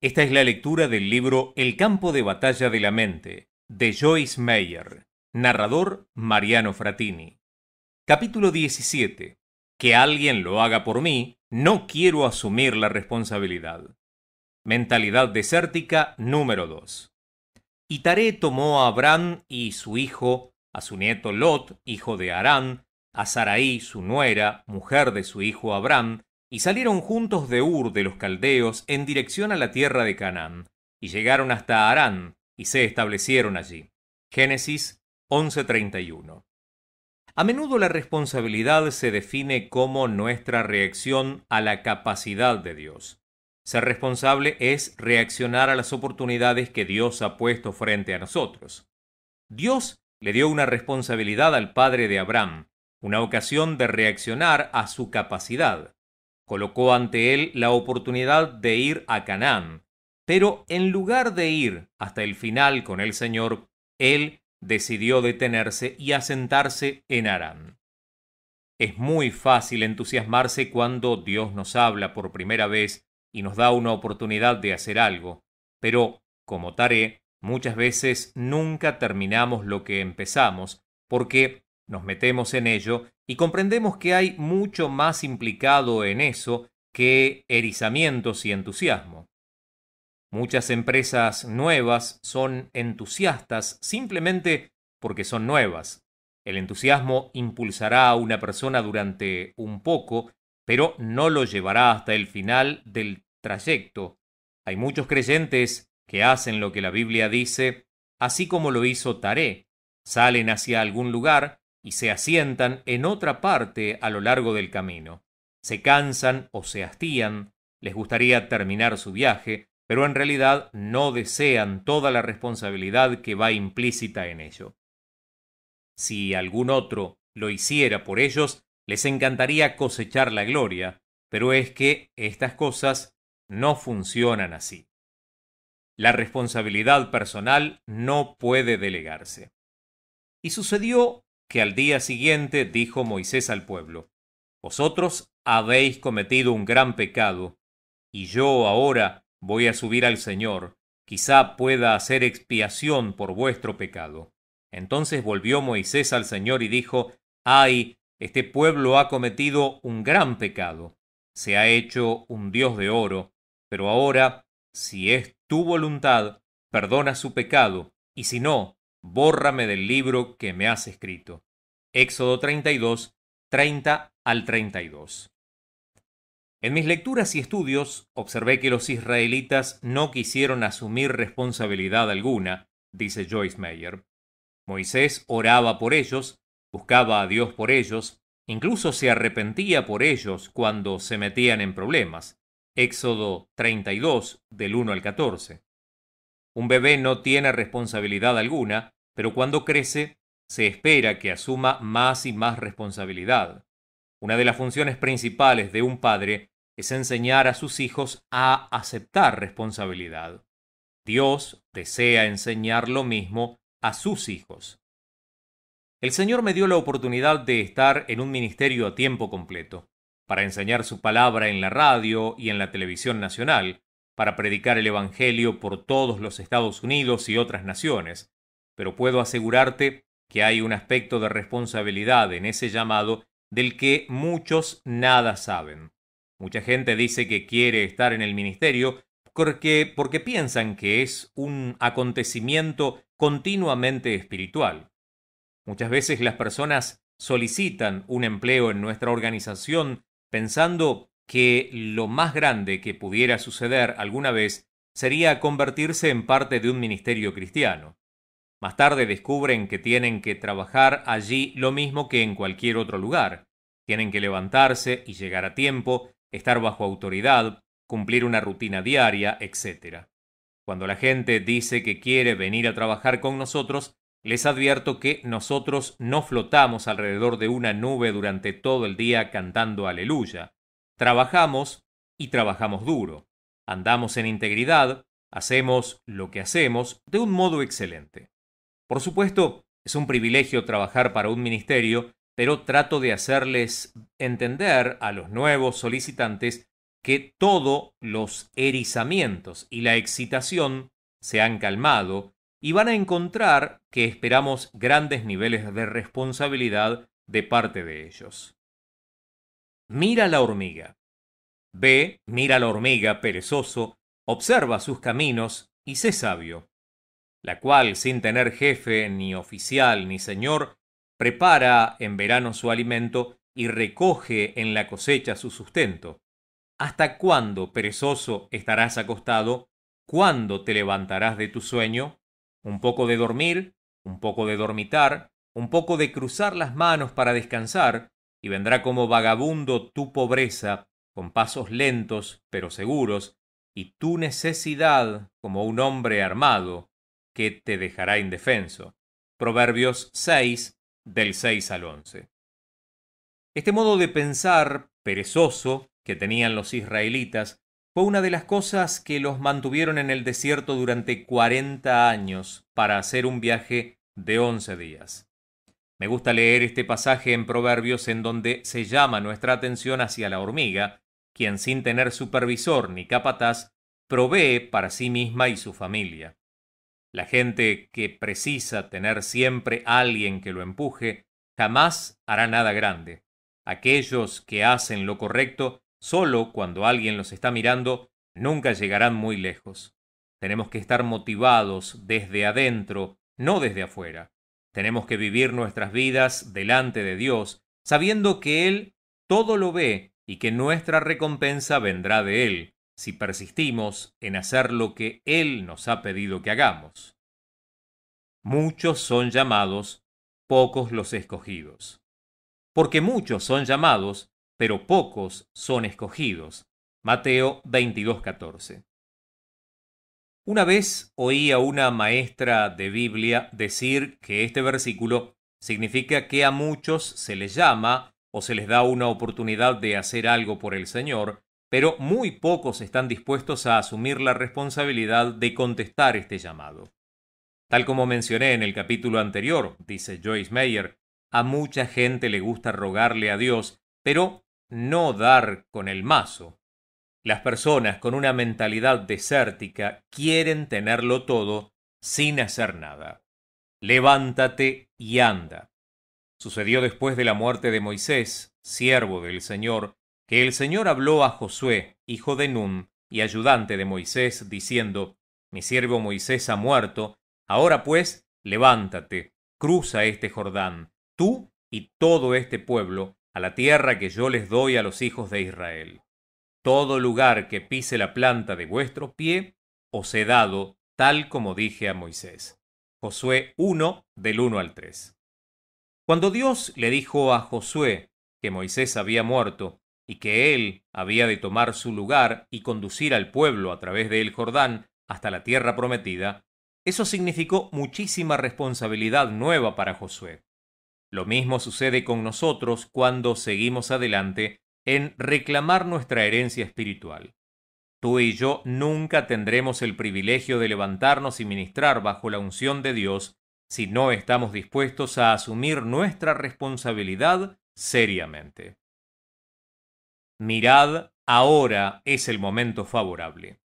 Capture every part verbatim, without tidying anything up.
Esta es la lectura del libro El campo de batalla de la mente, de Joyce Meyer, narrador Mariano Frattini. Capítulo diecisiete. Que alguien lo haga por mí, no quiero asumir la responsabilidad. Mentalidad desértica número dos. Y Taré tomó a Abraham y su hijo, a su nieto Lot, hijo de Arán, a Saraí, su nuera, mujer de su hijo Abraham, y salieron juntos de Ur de los caldeos en dirección a la tierra de Canaán, y llegaron hasta Harán, y se establecieron allí. Génesis once treinta y uno. A menudo la responsabilidad se define como nuestra reacción a la capacidad de Dios. Ser responsable es reaccionar a las oportunidades que Dios ha puesto frente a nosotros. Dios le dio una responsabilidad al padre de Abraham, una ocasión de reaccionar a su capacidad. Colocó ante él la oportunidad de ir a Canaán, pero en lugar de ir hasta el final con el Señor, él decidió detenerse y asentarse en Harán. Es muy fácil entusiasmarse cuando Dios nos habla por primera vez y nos da una oportunidad de hacer algo, pero, como Taré, muchas veces nunca terminamos lo que empezamos porque nos metemos en ello y comprendemos que hay mucho más implicado en eso que erizamientos y entusiasmo. Muchas empresas nuevas son entusiastas simplemente porque son nuevas. El entusiasmo impulsará a una persona durante un poco, pero no lo llevará hasta el final del trayecto. Hay muchos creyentes que hacen lo que la Biblia dice, así como lo hizo Taré. Salen hacia algún lugar y se asientan en otra parte a lo largo del camino. Se cansan o se hastían, les gustaría terminar su viaje, pero en realidad no desean toda la responsabilidad que va implícita en ello. Si algún otro lo hiciera por ellos, les encantaría cosechar la gloria, pero es que estas cosas no funcionan así. La responsabilidad personal no puede delegarse. Y sucedió que al día siguiente dijo Moisés al pueblo: «Vosotros habéis cometido un gran pecado, y yo ahora voy a subir al Señor, quizá pueda hacer expiación por vuestro pecado». Entonces volvió Moisés al Señor y dijo: «Ay, este pueblo ha cometido un gran pecado, se ha hecho un dios de oro, pero ahora, si es tu voluntad, perdona su pecado, y si no, bórrame del libro que me has escrito». Éxodo treinta y dos, treinta al treinta y dos. En mis lecturas y estudios observé que los israelitas no quisieron asumir responsabilidad alguna, dice Joyce Meyer. Moisés oraba por ellos, buscaba a Dios por ellos, incluso se arrepentía por ellos cuando se metían en problemas. Éxodo treinta y dos, del uno al catorce. Un bebé no tiene responsabilidad alguna, pero cuando crece, se espera que asuma más y más responsabilidad. Una de las funciones principales de un padre es enseñar a sus hijos a aceptar responsabilidad. Dios desea enseñar lo mismo a sus hijos. El Señor me dio la oportunidad de estar en un ministerio a tiempo completo, para enseñar su palabra en la radio y en la televisión nacional, para predicar el Evangelio por todos los Estados Unidos y otras naciones, pero puedo asegurarte que hay un aspecto de responsabilidad en ese llamado del que muchos nada saben. Mucha gente dice que quiere estar en el ministerio porque, porque piensan que es un acontecimiento continuamente espiritual. Muchas veces las personas solicitan un empleo en nuestra organización pensando que lo más grande que pudiera suceder alguna vez sería convertirse en parte de un ministerio cristiano. Más tarde descubren que tienen que trabajar allí lo mismo que en cualquier otro lugar. Tienen que levantarse y llegar a tiempo, estar bajo autoridad, cumplir una rutina diaria, etcétera. Cuando la gente dice que quiere venir a trabajar con nosotros, les advierto que nosotros no flotamos alrededor de una nube durante todo el día cantando aleluya. Trabajamos y trabajamos duro, andamos en integridad, hacemos lo que hacemos de un modo excelente. Por supuesto, es un privilegio trabajar para un ministerio, pero trato de hacerles entender a los nuevos solicitantes que todos los erizamientos y la excitación se han calmado y van a encontrar que esperamos grandes niveles de responsabilidad de parte de ellos. Mira la hormiga. Ve, mira la hormiga, perezoso, observa sus caminos y sé sabio, la cual, sin tener jefe, ni oficial, ni señor, prepara en verano su alimento y recoge en la cosecha su sustento. ¿Hasta cuándo, perezoso, estarás acostado? ¿Cuándo te levantarás de tu sueño? Un poco de dormir, un poco de dormitar, un poco de cruzar las manos para descansar, y vendrá como vagabundo tu pobreza, con pasos lentos pero seguros, y tu necesidad como un hombre armado, que te dejará indefenso. Proverbios seis, del seis al once. Este modo de pensar perezoso que tenían los israelitas fue una de las cosas que los mantuvieron en el desierto durante cuarenta años para hacer un viaje de once días. Me gusta leer este pasaje en Proverbios en donde se llama nuestra atención hacia la hormiga, quien sin tener supervisor ni capataz, provee para sí misma y su familia. La gente que precisa tener siempre a alguien que lo empuje, jamás hará nada grande. Aquellos que hacen lo correcto, solo cuando alguien los está mirando, nunca llegarán muy lejos. Tenemos que estar motivados desde adentro, no desde afuera. Tenemos que vivir nuestras vidas delante de Dios, sabiendo que Él todo lo ve y que nuestra recompensa vendrá de Él, si persistimos en hacer lo que Él nos ha pedido que hagamos. Muchos son llamados, pocos los escogidos. Porque muchos son llamados, pero pocos son escogidos. Mateo veintidós, catorce. Una vez oí a una maestra de Biblia decir que este versículo significa que a muchos se les llama o se les da una oportunidad de hacer algo por el Señor, pero muy pocos están dispuestos a asumir la responsabilidad de contestar este llamado. Tal como mencioné en el capítulo anterior, dice Joyce Meyer, a mucha gente le gusta rogarle a Dios, pero no dar con el mazo. Las personas con una mentalidad desértica quieren tenerlo todo sin hacer nada. Levántate y anda. Sucedió después de la muerte de Moisés, siervo del Señor, que el Señor habló a Josué, hijo de Nun y ayudante de Moisés, diciendo: Mi siervo Moisés ha muerto, ahora pues, levántate, cruza este Jordán, tú y todo este pueblo, a la tierra que yo les doy a los hijos de Israel. Todo lugar que pise la planta de vuestro pie, os he dado, tal como dije a Moisés. Josué uno, del uno al tres. Cuando Dios le dijo a Josué que Moisés había muerto y que él había de tomar su lugar y conducir al pueblo a través del Jordán hasta la tierra prometida, eso significó muchísima responsabilidad nueva para Josué. Lo mismo sucede con nosotros cuando seguimos adelante en reclamar nuestra herencia espiritual. Tú y yo nunca tendremos el privilegio de levantarnos y ministrar bajo la unción de Dios si no estamos dispuestos a asumir nuestra responsabilidad seriamente. Mirad, ahora es el momento favorable.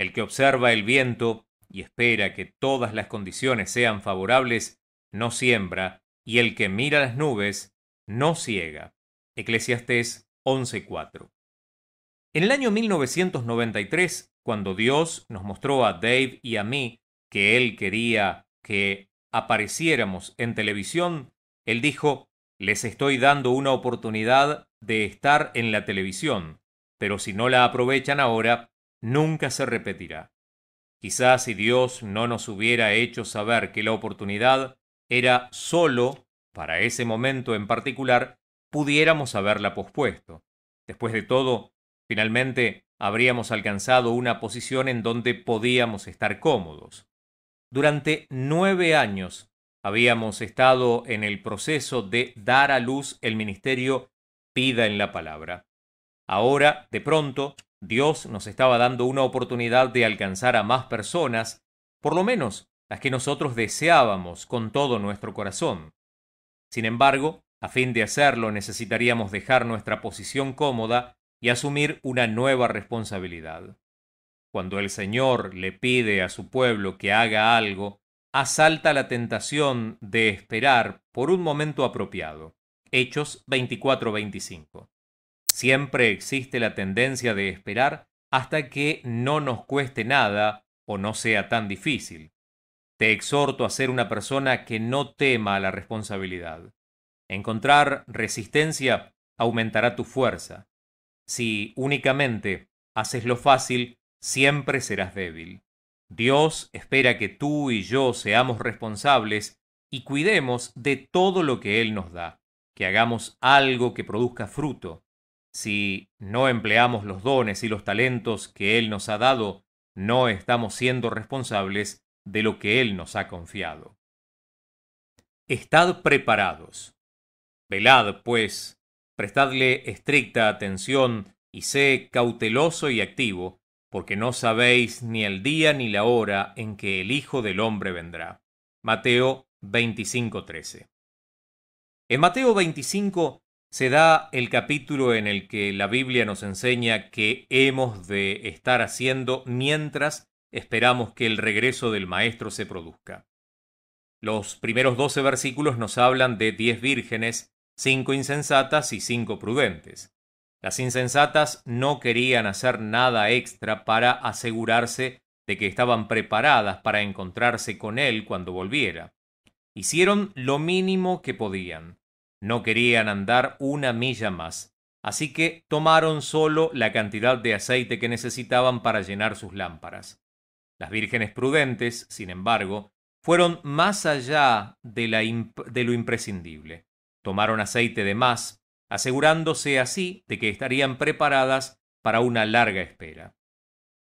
El que observa el viento y espera que todas las condiciones sean favorables, no siembra, y el que mira las nubes, no siega. Eclesiastés once, cuatro. En el año mil novecientos noventa y tres, cuando Dios nos mostró a Dave y a mí que Él quería que apareciéramos en televisión, Él dijo: les estoy dando una oportunidad de estar en la televisión, pero si no la aprovechan ahora, nunca se repetirá. Quizás si Dios no nos hubiera hecho saber que la oportunidad era solo para ese momento en particular, pudiéramos haberla pospuesto. Después de todo, finalmente habríamos alcanzado una posición en donde podíamos estar cómodos. Durante nueve años habíamos estado en el proceso de dar a luz el ministerio Pida en la Palabra. Ahora, de pronto, Dios nos estaba dando una oportunidad de alcanzar a más personas, por lo menos las que nosotros deseábamos con todo nuestro corazón. Sin embargo, a fin de hacerlo necesitaríamos dejar nuestra posición cómoda y asumir una nueva responsabilidad. Cuando el Señor le pide a su pueblo que haga algo, asalta la tentación de esperar por un momento apropiado. Hechos veinticuatro veinticinco. Siempre existe la tendencia de esperar hasta que no nos cueste nada o no sea tan difícil. Te exhorto a ser una persona que no tema la responsabilidad. Encontrar resistencia aumentará tu fuerza. Si únicamente haces lo fácil, siempre serás débil. Dios espera que tú y yo seamos responsables y cuidemos de todo lo que Él nos da, que hagamos algo que produzca fruto. Si no empleamos los dones y los talentos que Él nos ha dado, no estamos siendo responsables de lo que Él nos ha confiado. Estad preparados. Velad, pues, prestadle estricta atención y sé cauteloso y activo, porque no sabéis ni el día ni la hora en que el Hijo del Hombre vendrá. Mateo veinticinco trece. En Mateo veinticinco se da el capítulo en el que la Biblia nos enseña qué hemos de estar haciendo mientras esperamos que el regreso del Maestro se produzca. Los primeros doce versículos nos hablan de diez vírgenes, cinco insensatas y cinco prudentes. Las insensatas no querían hacer nada extra para asegurarse de que estaban preparadas para encontrarse con él cuando volviera. Hicieron lo mínimo que podían. No querían andar una milla más, así que tomaron solo la cantidad de aceite que necesitaban para llenar sus lámparas. Las vírgenes prudentes, sin embargo, fueron más allá de, la imp- de lo imprescindible. Tomaron aceite de más, asegurándose así de que estarían preparadas para una larga espera.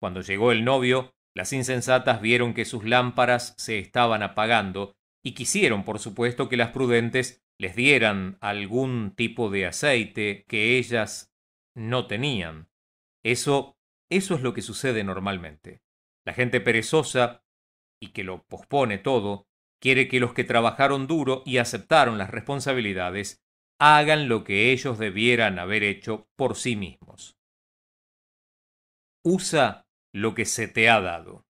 Cuando llegó el novio, las insensatas vieron que sus lámparas se estaban apagando y quisieron, por supuesto, que las prudentes les dieran algún tipo de aceite que ellas no tenían. Eso, eso es lo que sucede normalmente. La gente perezosa, y que lo pospone todo, quiere que los que trabajaron duro y aceptaron las responsabilidades hagan lo que ellos debieran haber hecho por sí mismos. Usa lo que se te ha dado.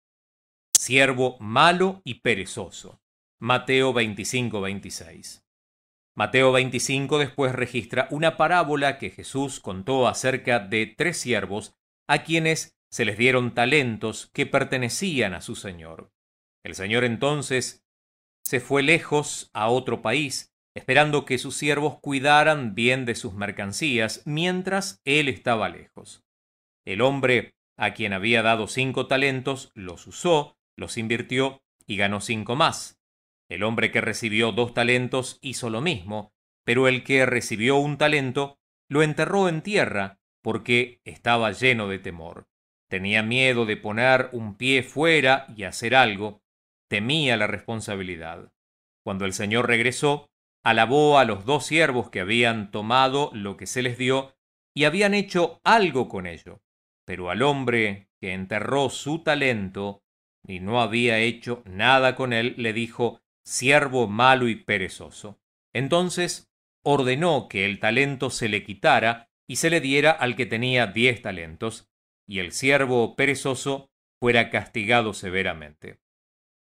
Siervo malo y perezoso. Mateo veinticinco veintiséis. Mateo veinticinco después registra una parábola que Jesús contó acerca de tres siervos a quienes se les dieron talentos que pertenecían a su señor. El señor entonces se fue lejos a otro país, esperando que sus siervos cuidaran bien de sus mercancías mientras él estaba lejos. El hombre a quien había dado cinco talentos los usó, los invirtió y ganó cinco más. El hombre que recibió dos talentos hizo lo mismo, pero el que recibió un talento lo enterró en tierra porque estaba lleno de temor. Tenía miedo de poner un pie fuera y hacer algo. Temía la responsabilidad. Cuando el señor regresó, alabó a los dos siervos que habían tomado lo que se les dio y habían hecho algo con ello, pero al hombre que enterró su talento y no había hecho nada con él, le dijo: siervo malo y perezoso. Entonces ordenó que el talento se le quitara y se le diera al que tenía diez talentos, y el siervo perezoso fuera castigado severamente.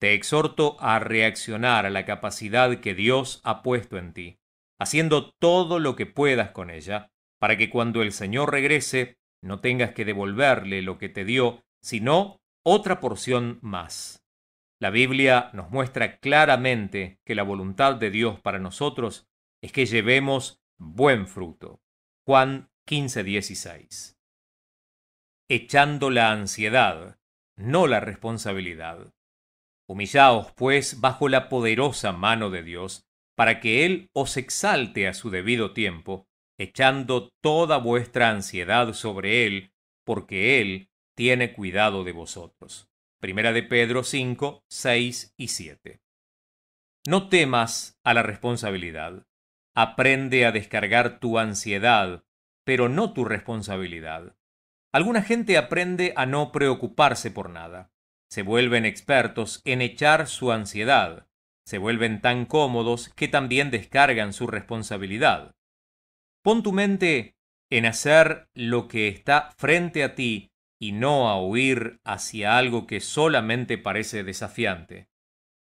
Te exhorto a reaccionar a la capacidad que Dios ha puesto en ti, haciendo todo lo que puedas con ella, para que cuando el Señor regrese no tengas que devolverle lo que te dio, sino otra porción más. La Biblia nos muestra claramente que la voluntad de Dios para nosotros es que llevemos buen fruto. Juan quince dieciséis. Echando la ansiedad, no la responsabilidad. Humillaos, pues, bajo la poderosa mano de Dios, para que Él os exalte a su debido tiempo, echando toda vuestra ansiedad sobre Él, porque Él tiene cuidado de vosotros. Primera de Pedro cinco, seis y siete. No temas a la responsabilidad. Aprende a descargar tu ansiedad, pero no tu responsabilidad. Alguna gente aprende a no preocuparse por nada. Se vuelven expertos en echar su ansiedad. Se vuelven tan cómodos que también descargan su responsabilidad. Pon tu mente en hacer lo que está frente a ti y no a huir hacia algo que solamente parece desafiante.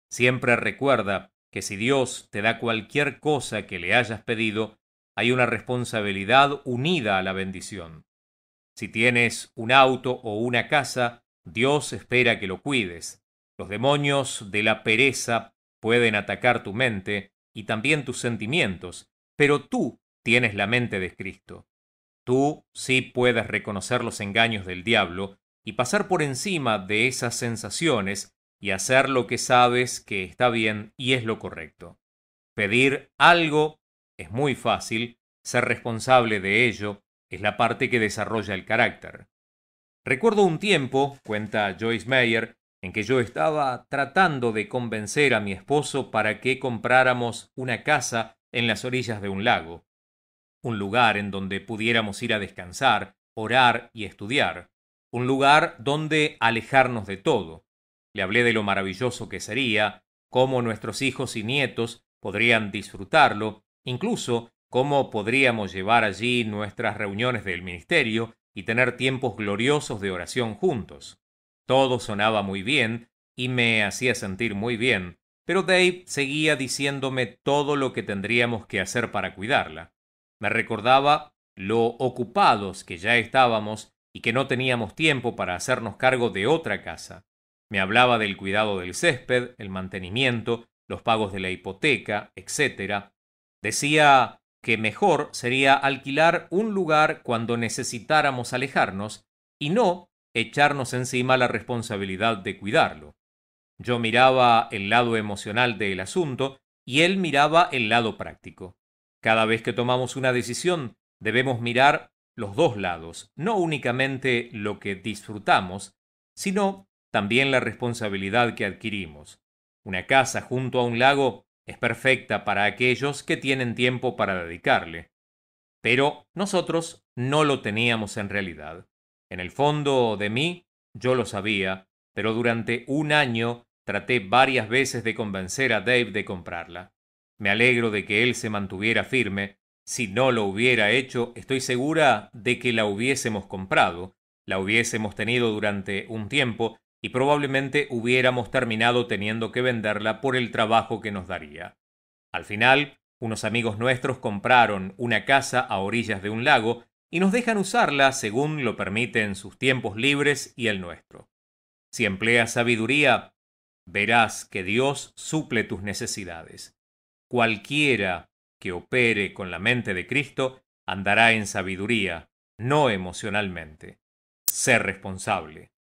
Siempre recuerda que si Dios te da cualquier cosa que le hayas pedido, hay una responsabilidad unida a la bendición. Si tienes un auto o una casa, Dios espera que lo cuides. Los demonios de la pereza pueden atacar tu mente y también tus sentimientos, pero tú tienes la mente de Cristo. Tú sí puedes reconocer los engaños del diablo y pasar por encima de esas sensaciones y hacer lo que sabes que está bien y es lo correcto. Pedir algo es muy fácil, ser responsable de ello es la parte que desarrolla el carácter. Recuerdo un tiempo, cuenta Joyce Meyer, en que yo estaba tratando de convencer a mi esposo para que compráramos una casa en las orillas de un lago. Un lugar en donde pudiéramos ir a descansar, orar y estudiar. Un lugar donde alejarnos de todo. Le hablé de lo maravilloso que sería, cómo nuestros hijos y nietos podrían disfrutarlo, incluso cómo podríamos llevar allí nuestras reuniones del ministerio y tener tiempos gloriosos de oración juntos. Todo sonaba muy bien y me hacía sentir muy bien, pero Dave seguía diciéndome todo lo que tendríamos que hacer para cuidarla. Me recordaba lo ocupados que ya estábamos y que no teníamos tiempo para hacernos cargo de otra casa. Me hablaba del cuidado del césped, el mantenimiento, los pagos de la hipoteca, etcétera. Decía que mejor sería alquilar un lugar cuando necesitáramos alejarnos y no echarnos encima la responsabilidad de cuidarlo. Yo miraba el lado emocional del asunto y él miraba el lado práctico. Cada vez que tomamos una decisión, debemos mirar los dos lados, no únicamente lo que disfrutamos, sino también la responsabilidad que adquirimos. Una casa junto a un lago es perfecta para aquellos que tienen tiempo para dedicarle. Pero nosotros no lo teníamos en realidad. En el fondo de mí, yo lo sabía, pero durante un año traté varias veces de convencer a Dave de comprarla. Me alegro de que él se mantuviera firme. Si no lo hubiera hecho, estoy segura de que la hubiésemos comprado, la hubiésemos tenido durante un tiempo y probablemente hubiéramos terminado teniendo que venderla por el trabajo que nos daría. Al final, unos amigos nuestros compraron una casa a orillas de un lago y nos dejan usarla según lo permiten sus tiempos libres y el nuestro. Si empleas sabiduría, verás que Dios suple tus necesidades. Cualquiera que opere con la mente de Cristo andará en sabiduría, no emocionalmente. Sé responsable.